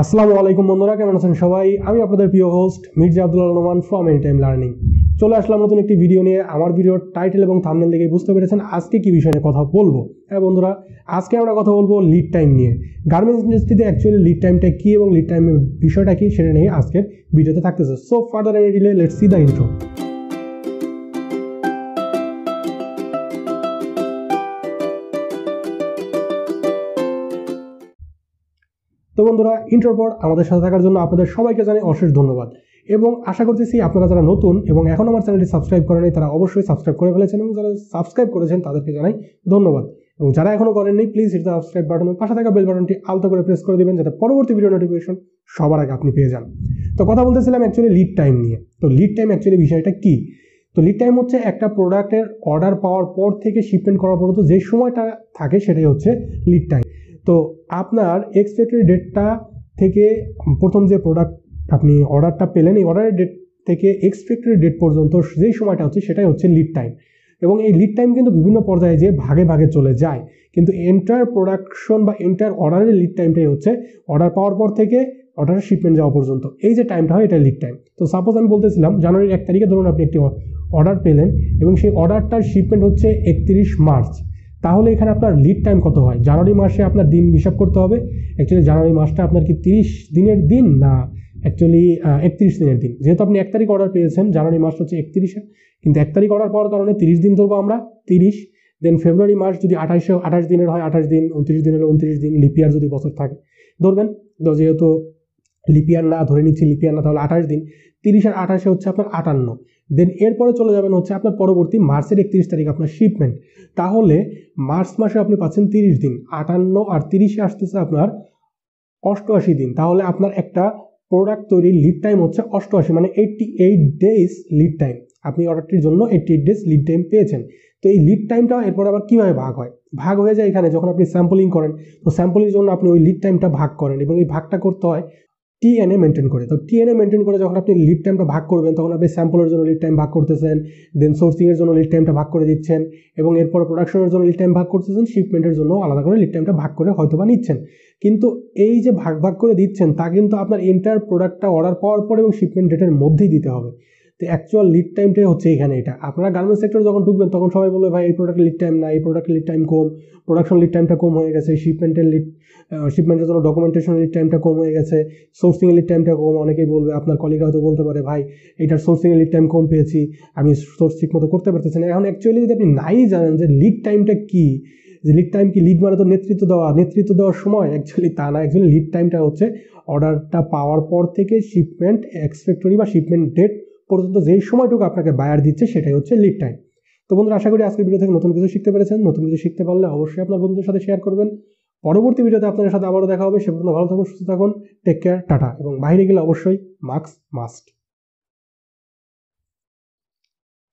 আসসালামু আলাইকুম বন্ধুরা, কেমন আছেন সবাই? আমি আপনাদের প্রিয় host Mirza Abdullah Al Noman from any time learning. চলে আসলাম নতুন একটি ভিডিও নিয়ে। আমার ভিডিওর টাইটেল এবং থাম্বনেল দেখে বুঝতে পেরেছেন আজকে কি বিষয় নিয়ে কথা বলবো। হ্যাঁ বন্ধুরা, আজকে আমরা কথা বলবো লিড টাইম নিয়ে। গার্মেন্টস ইন্ডাস্ট্রিতে অ্যাকচুয়ালি লিড টাইমটা কী এবং লিড টাইমের বিষয়টা কী, সেটা নিয়ে আজকের ভিডিওতে থাকতেছে। So further any delay, let's see the intro. তো বন্ধুরা, ইন্টার পর আমাদের সাথে থাকার জন্য আপনাদের সবাইকে জানাই অশেষ ধন্যবাদ এবং আশা করতেছি আপনারা যারা নতুন এবং এখন আমার চ্যানেলটি সাবস্ক্রাইব করেনি তারা অবশ্যই সাবস্ক্রাইব করে ফেলেছেন, এবং যারা সাবস্ক্রাইব করেছেন তাদেরকে জানাই ধন্যবাদ। এবং যারা এখনও করেননি please hit the subscribe button, পাশে থাকা বেল বাটনটি আলতো করে প্রেস করে দেবেন যাতে পরবর্তী ভিডিও নোটিফিকেশন সবার আগে আপনি পেয়ে যান। তো কথা বলতেছিলাম অ্যাকচুয়ালি লিড টাইম নিয়ে। তো লিড টাইম অ্যাকচুয়ালি বিষয়টা কী? তো লিড টাইম হচ্ছে একটা প্রোডাক্টের অর্ডার পাওয়ার পর থেকে শিপমেন্ট করার পর্যন্ত যে সময়টা থাকে সেটাই হচ্ছে লিড টাইম। তো আপনার এক্সপেক্টেড ডেটটা থেকে প্রথম যে প্রোডাক্ট আপনি অর্ডারটা পেলেন, এই অর্ডারের ডেট থেকে এক্সপেক্টেড ডেট পর্যন্ত যেই সময়টা হচ্ছে সেটাই হচ্ছে লিড টাইম। এবং এই লিড টাইম কিন্তু বিভিন্ন পর্যায়ে যে ভাগে ভাগে চলে যায়, কিন্তু এন্টার প্রোডাকশন বা এন্টার অর্ডারের লিড টাইমটাই হচ্ছে অর্ডার পাওয়ার পর থেকে অর্ডারের শিপমেন্ট যাওয়া পর্যন্ত এই যে টাইমটা হয় এটা লিড টাইম। তো সাপোজ আমি বলতেছিলাম জানুয়ারির 1 তারিখে ধরুন আপনি একটি অর্ডার পেলেন এবং সেই অর্ডারটার শিপমেন্ট হচ্ছে 31 মার্চ, তাহলে এখানে আপনার লিড টাইম কত হয়? জানুয়ারি মাসে আপনার দিন হিসাব করতে হবে। অ্যাকচুয়ালি জানুয়ারি মাসটা আপনার কি 30 দিনের দিন, না অ্যাকচুয়ালি 31 দিনের দিন। যেহেতু আপনি 1 তারিখ অর্ডার পেয়েছেন, জানুয়ারি মাস হচ্ছে 31, কিন্তু 1 তারিখ অর্ডার পাওয়ার কারণে 30 দিন ধরবো আমরা, 30। দেন ফেব্রুয়ারি মাস যদি 28 দিনের হয় 28 দিন, 29 দিনের হলে 29 দিন, লিপিয়ার যদি বছর থাকে ধরবেন, যেহেতু লিপিয়ার না, ধরে নিচ্ছি লিপিয়ার না, তাহলে 28 দিন। 30 আর 28 হচ্ছে আপনার 58। দেন এরপরে চলে যাবেন হচ্ছে আপনার পরবর্তী মার্চের 31 তারিখ আপনার শিপমেন্ট, তাহলে মার্চ মাসে আপনি পাচ্ছেন 30 দিন। 58 আর 30 আসতেছে আপনার 88 দিন। তাহলে আপনার একটা প্রোডাক্ট তৈরির লিড টাইম হচ্ছে 88, মানে 88 ডেজ লিড টাইম। আপনি অর্ডারটির জন্য 88 ডেজ লিড টাইম পেয়েছেন। তো এই লিড টাইমটা এরপর আবার কীভাবে ভাগ হয়ে যায় এখানে যখন আপনি স্যাম্পলিং করেন। তো স্যাম্পলিংয়ের জন্য আপনি ওই লিড টাইমটা ভাগ করেন এবং এই ভাগটা করতে হয় TNA মেনটেন করে। তো TNA মেনটেন করে যখন আপনি লিড টাইমটা ভাগ করবেন তখন আপনি স্যাম্পলের জন্য লিড টাইম ভাগ করতেছেন, দেন সোর্সিংয়ের জন্য লিড টাইমটা ভাগ করে দিচ্ছেন, এবং এরপর প্রোডাকশনের জন্য লিড টাইম ভাগ করতেছেন, শিপমেন্টের জন্য আলাদা করে লিড টাইমটা ভাগ করে হয়তো বা নিচ্ছেন। কিন্তু এই যে ভাগ ভাগ করে দিচ্ছেন তা কিন্তু আপনার এন্টার প্রোডাক্টটা অর্ডার পাওয়ার পর এবং শিপমেন্ট ডেটের মধ্যেই দিতে হবে। তো অ্যাকচুয়াল লিড টাইমটাই হচ্ছে এখানে এটা। আপনারা গার্মেন্টস সেক্টরে যখন ঢুকবেন তখন সবাই বলবে ভাই এই প্রোডাক্টের লিড টাইম না, এই প্রোডাক্টের লিড টাইম কম, প্রোডাকশন লিড টাইমটা কম হয়ে গেছে, শিপমেন্টের জন্য ডকুমেন্টেশন লিড টাইমটা কম হয়ে গেছে, সোর্সিংয়ের লিড টাইমটা কম। অনেকেই বলবে, আপনার কলিগরা হয়তো বলতে পারে ভাই এটার সোর্সিংয়ের লিড টাইম কম পেয়েছি, আমি সোর্স ঠিক মতো করতে পারতেছি না। এখন অ্যাকচুয়ালি যদি আপনি নাই জানেন যে লিড টাইমটা কী, যে লিড টাইম কি, লিড মানে তো নেতৃত্ব দেওয়ার সময়, অ্যাকচুয়ালি তা না। অ্যাকচুয়ালি লিড টাইমটা হচ্ছে অর্ডারটা পাওয়ার পর থেকে শিপমেন্ট এক্সপেক্টরি বা শিপমেন্ট ডেট পর্যন্ত যেই সময়টুকু আপনাকে বায়ার দিচ্ছে সেটাই হচ্ছে লিড টাইম। তো বন্ধুরা, আশা করি আজকের ভিডিও থেকে নতুন কিছু শিখতে পেরেছেন। নতুন কিছু শিখতে পারলে অবশ্যই আপনার বন্ধুদের সাথে শেয়ার করবেন। পরবর্তী ভিডিওতে আপনাদের সাথে আবারও দেখা হবে। সে পর্যন্ত ভালো থাকুন, সুস্থ থাকুন, টেক কেয়ার, টাটা। এবং বাইরে গেলে অবশ্যই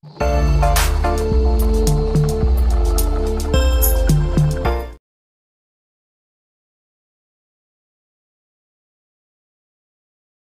মাস্ক মাস্ট।